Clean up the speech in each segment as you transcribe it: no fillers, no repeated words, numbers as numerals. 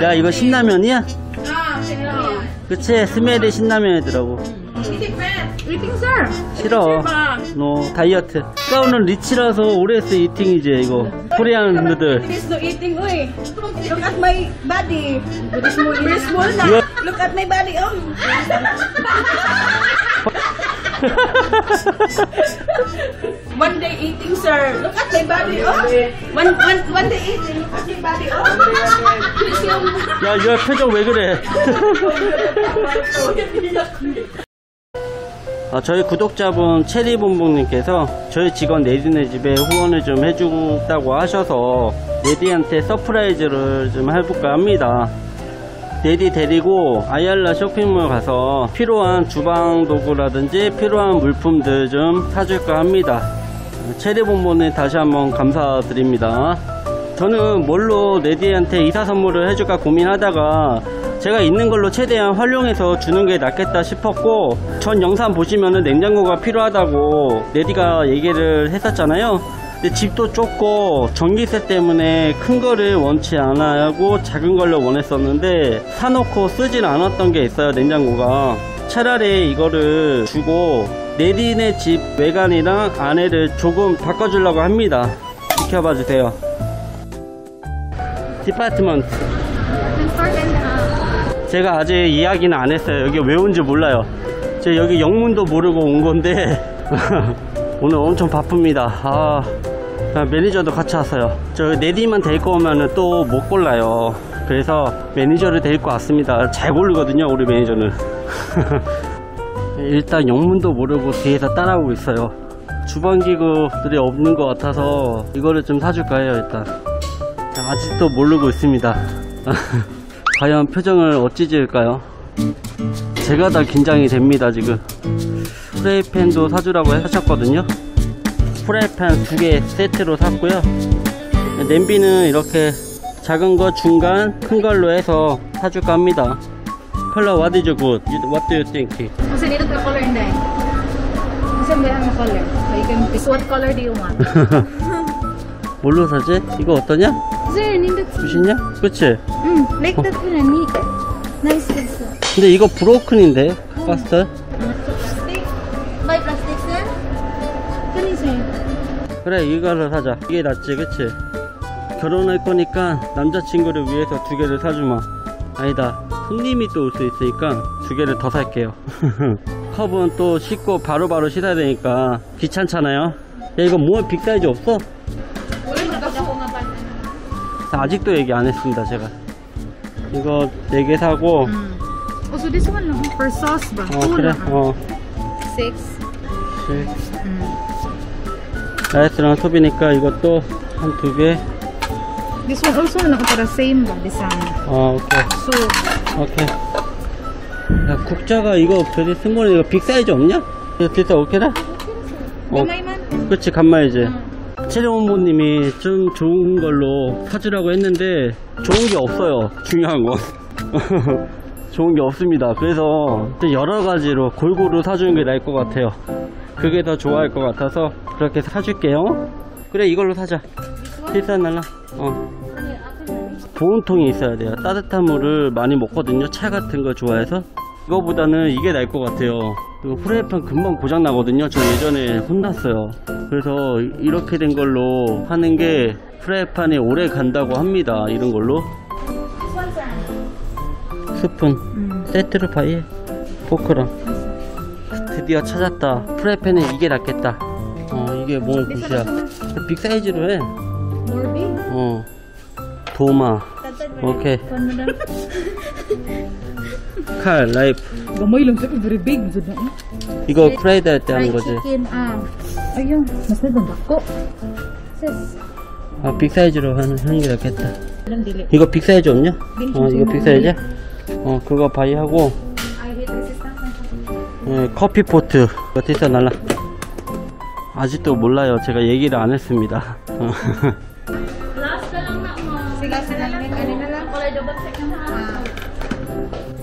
야, 이거 신라면이야? 그치, 스멜이 신라면이더라고. 싫어. 너 다이어트. 오늘 리치라서 오래했어 이팅이지 이거. 코리안 누들. Look at my body. Very small now. Look at my body. One day eating, sir. Look at my body. One day eating. Look at my body. 야, 야, 표정 왜 그래? 저희 구독자분 체리본봉님께서 저희 직원 네디네 집에 후원을 좀 해주겠다고 하셔서 네디한테 서프라이즈를 좀 해볼까 합니다. 네디 데리고 아이알라 쇼핑몰 가서 필요한 주방 도구라든지 필요한 물품들 좀 사줄까 합니다. 체리본봉님 다시 한번 감사드립니다. 저는 뭘로 네디한테 이사 선물을 해줄까 고민하다가 제가 있는 걸로 최대한 활용해서 주는 게 낫겠다 싶었고, 전 영상 보시면은 냉장고가 필요하다고 네디가 얘기를 했었잖아요. 근데 집도 좁고 전기세 때문에 큰 거를 원치 않아하고 작은 걸로 원했었는데 사놓고 쓰질 않았던 게 있어요. 냉장고가. 차라리 이거를 주고 네디네 집 외관이랑 안에를 조금 바꿔주려고 합니다. 지켜봐 주세요. 디파트먼트. 제가 아직 이야기는 안 했어요. 여기 왜 온지 몰라요. 제가 여기 영문도 모르고 온 건데 오늘 엄청 바쁩니다. 아, 매니저도 같이 왔어요. 저 네디만 데리고 오면 또 못 골라요. 그래서 매니저를 데리고 왔습니다. 잘 고르거든요 우리 매니저는. 일단 영문도 모르고 뒤에서 따라오고 있어요. 주방기구들이 없는 것 같아서 이거를 좀 사줄까 해요. 일단 아직도 모르고 있습니다. 과연 표정을 어찌 지을까요? 제가 다 긴장이 됩니다 지금. 프라이팬도 사주라고 하셨거든요. 프라이팬 2개 세트로 샀고요. 냄비는 이렇게 작은 거 중간 큰 걸로 해서 사줄까 합니다. 컬러 what is good? What do you think? 무슨 이렇게 컬러 인데? 무슨 대한 컬러? What color do you want? 뭘로 사지? 이거 어떠냐? 주시냐? 그치? 응, like that one, nice. 근데 이거 브로큰인데? 파스텔? 플라스틱? 마이 플라스틱 셀? 편의점. 그래, 이걸로 사자. 이게 낫지, 그치? 결혼할 거니까 남자친구를 위해서 2개를 사주마. 아니다, 손님이 또 올 수 있으니까 2개를 더 살게요. 컵은 또 씻고 바로바로 씻어야 되니까 귀찮잖아요. 야, 이거 뭐 빅사이즈 없어? 아직도 얘기 안 했습니다 제가. 이거 4개 사고. Also this one for sauce 봐. 그래. 6. 나이스랑 소비니까 이것도 한 2개. This one also nakatara same 봐. Design. 오케이. So. 오케이. 야, 국자가 이거 별이 쓴 거는 이거 빅 사이즈 없냐? 이거 진짜 오케이라? 간마이만? 그치 간마이지. 체리본봉님이 좀 좋은 걸로 사주라고 했는데 좋은 게 없어요. 중요한 건 좋은 게 없습니다. 그래서 여러 가지로 골고루 사주는 게 나을 것 같아요. 그게 더 좋아할 것 같아서 그렇게 사줄게요. 그래 이걸로 사자. 비싼 날라. 보온통이 있어야 돼요. 따뜻한 물을 많이 먹거든요. 차 같은 걸 좋아해서. 이거보다는 이게 나을 것 같아요. 이거 프라이팬 금방 고장 나거든요. 저 예전에 혼났어요. 그래서 이렇게 된 걸로 하는 게 프라이팬이 오래 간다고 합니다. 이런 걸로. 스푼 세트로 파이 포크랑. 드디어 찾았다. 프라이팬은 이게 낫겠다. 이게 뭐 굿이야. 빅 사이즈로 해. 도마. 오케이. 칼, 라이프. 이거 프라이드 할 때 하는 거지. 아, 빅 사이즈로 하는 게 낫겠다. 이거 빅 사이즈 없냐? 이거 빅 사이즈야? 그거 바이하고. 커피 포트. 이거 됐어, 날라. 아직도 몰라요. 제가 얘기를 안 했습니다.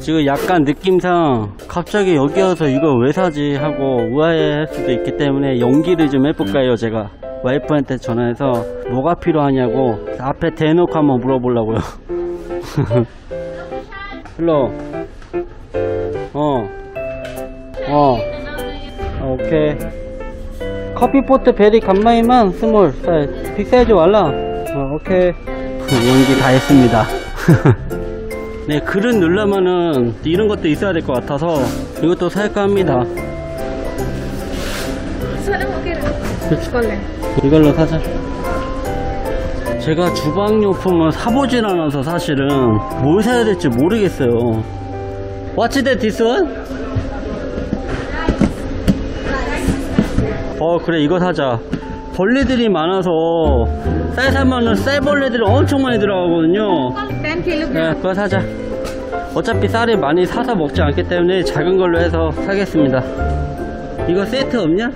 지금 약간 느낌상 갑자기 여기 와서 이거 왜 사지 하고 우아해할 수도 있기 때문에 연기를 좀 해볼까요. 제가 와이프한테 전화해서 뭐가 필요하냐고 앞에 대놓고 한번 물어보려고요. 일로. 오케이. 커피포트 베리 간마이만 스몰 사이즈. 빅 사이즈 왈라. 오케이. 연기 다 했습니다. 네, 그릇 넣으려면은 이런 것도 있어야 될 것 같아서 이것도 살까 합니다. 이걸로 사자. 제가 주방용품을 사보질 않아서 사실은 뭘 사야 될지 모르겠어요. What's that, this one? 그래, 이거 사자. 벌레들이 많아서 쌀 사면은 쌀벌레들이 엄청 많이 들어가거든요. 네, 그거 사자. 어차피 쌀을 많이 사서 먹지 않기 때문에 작은 걸로 해서 사겠습니다. 이거 세트 없냐?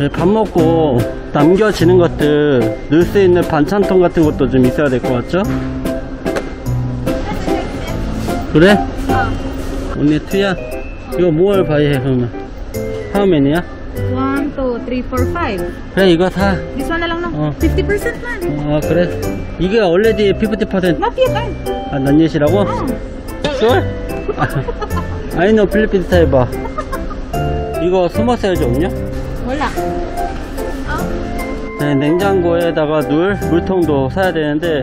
네, 밥 먹고 남겨지는 것들 넣을 수 있는 반찬통 같은 것도 좀 있어야 될 것 같죠? 그래? 언니 투야? 이거 뭘 봐야 해 그러면? 하우맨이야? 1, 2, 3, 4, 5. 그래 이거 사. This one alone? 50%만. 그래. 이게 already 50%. Not yet. 아, 난 예시라고? Sure? I know 필리핀 스타일 봐. 이거 스몰 사이즈 없냐? 몰라. 네, 냉장고에다가 물통도 사야 되는데.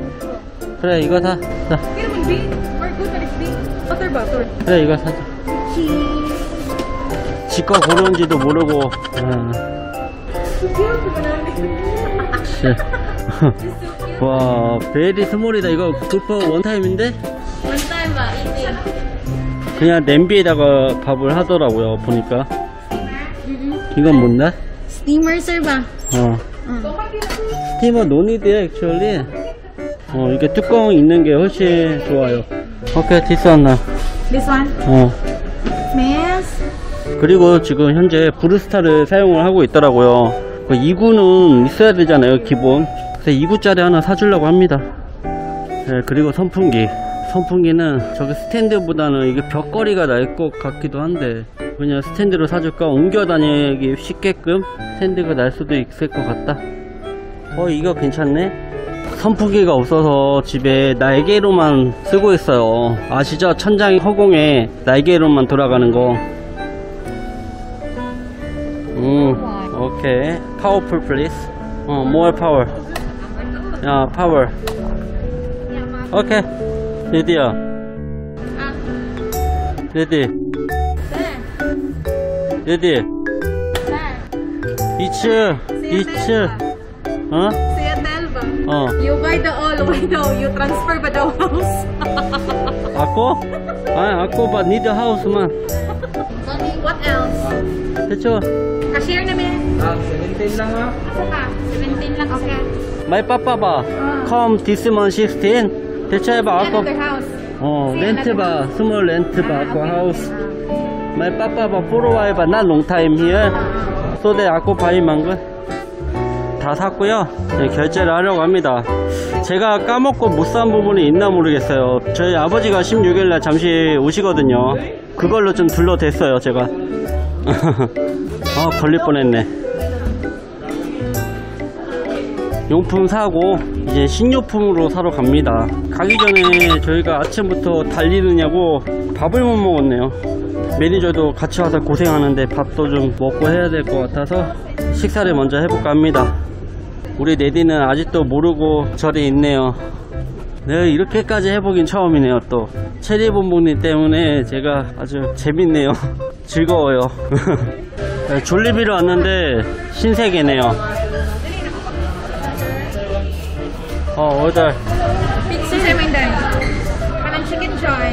그래 이거 사. 자. 그래 이거 사자. 지거 고른지도 모르고. 와, 베리 스몰이다. 이거 굿포 원타임인데? 원타임 봐. 그냥 냄비에다가 밥을 하더라고요 보니까. 이건 뭔데? 스티머 서바. 스티머 논이드야 액츄얼리. 이게 뚜껑 있는 게 훨씬 좋아요. 오케이, this one now. This one? 그리고 지금 현재 브루스타를 사용을 하고 있더라고요. 2구는 있어야 되잖아요 기본. 그래서 2구짜리 하나 사주려고 합니다. 네, 그리고 선풍기는 저기 스탠드보다는 이게 벽걸이가 날 것 같기도 한데 그냥 스탠드로 사줄까? 옮겨 다니기 쉽게끔 스탠드가 날 수도 있을 것 같다. 이거 괜찮네. 선풍기가 없어서 집에 날개로만 쓰고 있어요. 아시죠? 천장이 허공에 날개로만 돌아가는 거. 오케이. 파워풀 플리즈. more power. 야, 파워. 오케이. 레디야. 레디. 레디. 이츠. You buy the all, why though? You transfer but the house. Ako? Ako but need the house man. What else? Techo. Cashier namin. 17 lang ha? Asa ka? 17 lang okay. May papa ba? Come this month 16. Techo ba ako? Rent ba? Small rent ba ako house? My papa ba puro why ba na long time here? So that ako buy mango. 다 샀고요. 네, 결제를 하려고 합니다. 제가 까먹고 못 산 부분이 있나 모르겠어요. 저희 아버지가 16일날 잠시 오시거든요. 그걸로 좀 둘러댔어요 제가. 걸릴 뻔했네. 용품 사고 이제 식료품으로 사러 갑니다. 가기 전에 저희가 아침부터 달리느냐고 밥을 못 먹었네요. 매니저도 같이 와서 고생하는데 밥도 좀 먹고 해야 될 것 같아서 식사를 먼저 해볼까 합니다. 우리 네디는 아직도 모르고 절에 있네요. 네, 이렇게까지 해보긴 처음이네요. 또 체리본봉님 때문에 제가 아주 재밌네요. 즐거워요. 졸리비로 왔는데 신세계네요. 오달 chicken joy.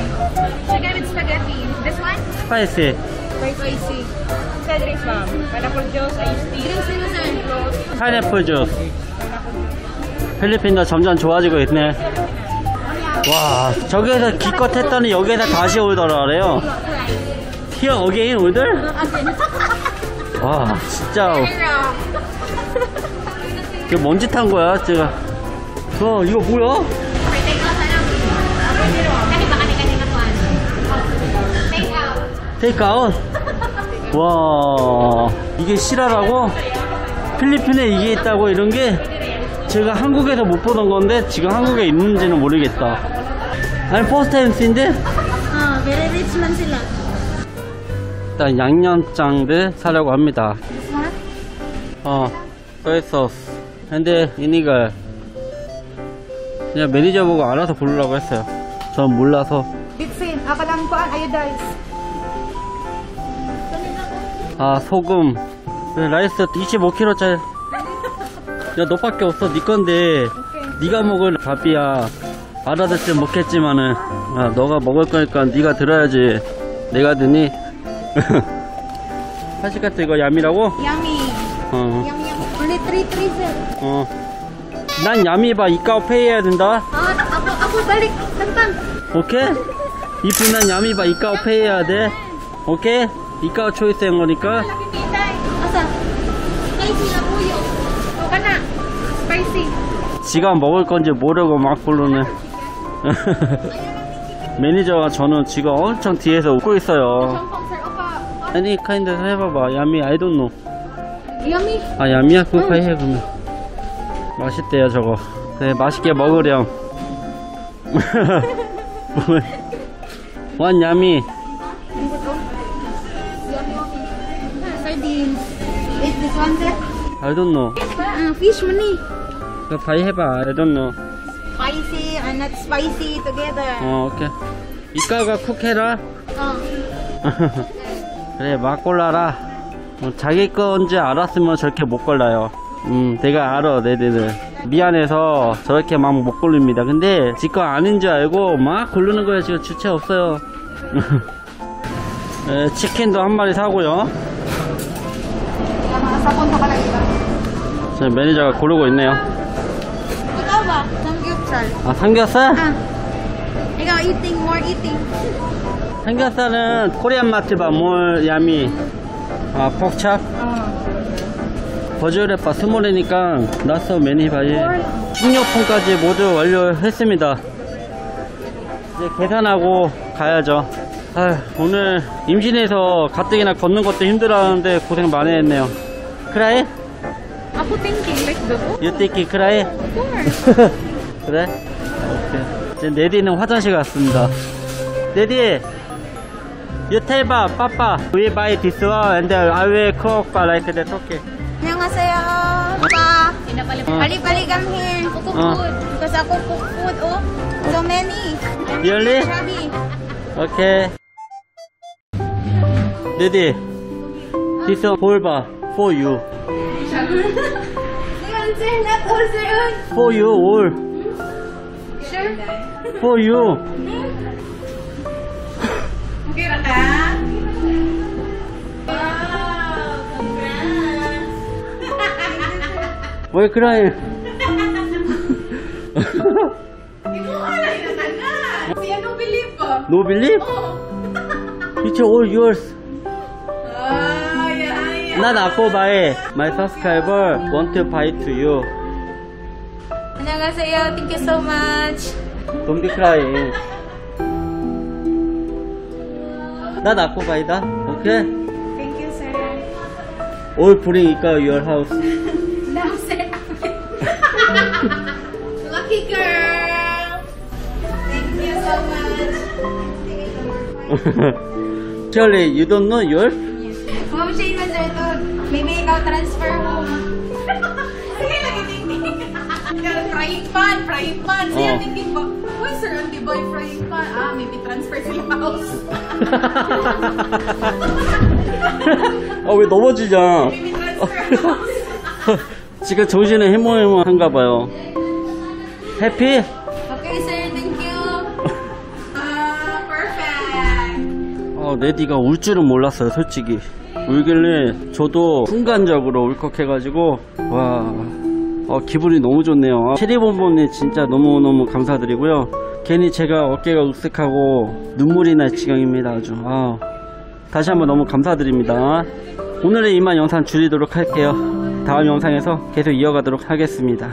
Chicken with spaghetti. This one? Spicy. Spicy. Side rice bomb. Pineapple juice, iced tea. Pineapple juice. 필리핀도 점점 좋아지고 있네. 와, 저기에서 기껏 했더니 여기에서 다시 오더라래요. Here again order? 와, 진짜. 이게 뭔 짓 한 거야, 제가. 이거 뭐야? 테이크아웃? 와, 이게 실화라고? 필리핀에 이게 있다고? 이런 게 제가 한국에서 못 보던 건데 지금 한국에 있는지는 모르겠다. 아니 first time seen this? Very rich manzilla. 일단 양념장을 사려고 합니다. soy sauce. 근데 이니가 그냥 매니저 보고 알아서 부르라고 했어요. 전 몰라서. 믹스인 아까 남과한 아이오다이스. 아 소금 라이스 25kg 짜리. 야 너밖에 없어. 네 건데 네가 먹을 밥이야. 알아듣지 못했지만은 아 너가 먹을 거니까 네가 들어야지. 내가 드니. 사실같은 이거 야미라고? 야미. 야미. 원래 트리트리즈. 난 야미 봐. 이까오 페이 해야 된다. 아고 빨리 땅땅. 오케이. 이쁜 난 야미 봐. 이까오 페이 해야 돼. 오케이. 이까오 초이스 한 거니까. 지가 먹을 건지 모르고 막 부르네. 매니저와 저는 지금 엄청 뒤에서 웃고 있어요. 아니 카인드 해봐봐. 야미 I don't know. 야미? 아 야미야? 그거 파이 해보면 맛있대요 저거. 네 맛있게 먹으렴. 원 야미. I don't know. Fish money. 너 파이 해봐. I don't know. Spicy and not spicy together. 오케이. 이까가 쿡해라. 그래 막 골라라. 자기 건지 알았으면 저렇게 못 골라요. 내가 알아 내들. 미안해서 저렇게 막 못 고릅니다. 근데 지 거 아닌 줄 알고 막 고르는 거야. 지금 주체 없어요. 네, 치킨도 한 마리 사고요. 저 매니저가 고르고 있네요. 이거 봐 삼겹살. 아 삼겹살? 이거 eating more eating. 삼겹살은 코리안 마트 바 몰 야미. 아 폭찹. 버즈레 바 스몰이니까 나서 매니 바이. 식료품까지 모두 완료했습니다. 이제 계산하고 가야죠. 아휴, 오늘 임신해서 가뜩이나 걷는 것도 힘들었는데 고생 많이 했네요. 크라이? I'm thinking like the book. You thinking cry? Of course. 그래? 오케이. 이제 네디는 화장실 갔습니다. 네디! You tell Papa, we buy this one and I will cook like that. Okay. 안녕하세요. Papa. 빨리빨리 come here. Cook food. Because I cook food. Oh, so many. Really? Okay. 네디, this one 볼바 for you. For you all. Sure. For you. Okay, Raka. Wow, congrats. Why crying? No belief. No belief? It's all yours. 난 아고 바이. My subscriber want to buy to you. 안녕하세요. Thank you so much. Don't be crying. 난 아고 바이다. 오케이? Thank you, sir. All bring it to your house. No, sir. Lucky girl. Thank you so much. Surely you don't know yours? Mom, she even said maybe I'll transfer home. Sige lagi tingting. Frying pan. Siya tingting ba? Uy, sir, auntie boy, frying pan. Ah, maybe transfer sila house. 아, 왜 넘어지냐. Maybe transfer house. 지금 정신에 해모해모한가 봐요. 해피? Okay, sir. Thank you. Ah, perfect. 레디가 울 줄은 몰랐어요, 솔직히. 울길래 저도 순간적으로 울컥해가지고 와 기분이 너무 좋네요. 체리본본님 진짜 너무너무 감사드리고요. 괜히 제가 어깨가 으쓱하고 눈물이 날 지경입니다. 아주 다시 한번 너무 감사드립니다. 오늘은 이만 영상 줄이도록 할게요. 다음 영상에서 계속 이어가도록 하겠습니다.